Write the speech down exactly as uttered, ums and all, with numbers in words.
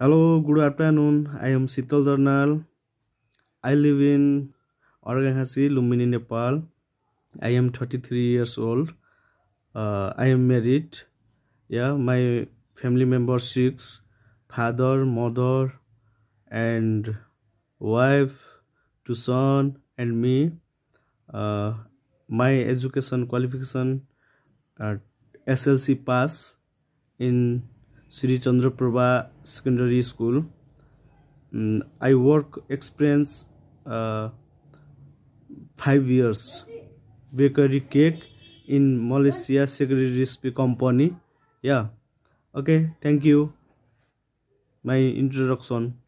Hello, good afternoon. I am Sital Darnal. I live in Oragahasi, Lumbini, Nepal. I am thirty-three years old. Uh, I am married. Yeah, my family members six, father, mother, and wife, two son, and me. Uh, my education qualification, uh, S L C pass in Shri Chandra Prabha Secondary School. Mm, I work experience uh, five years bakery cake in Malaysia secondary recipe company. Yeah. Okay. Thank you. My introduction.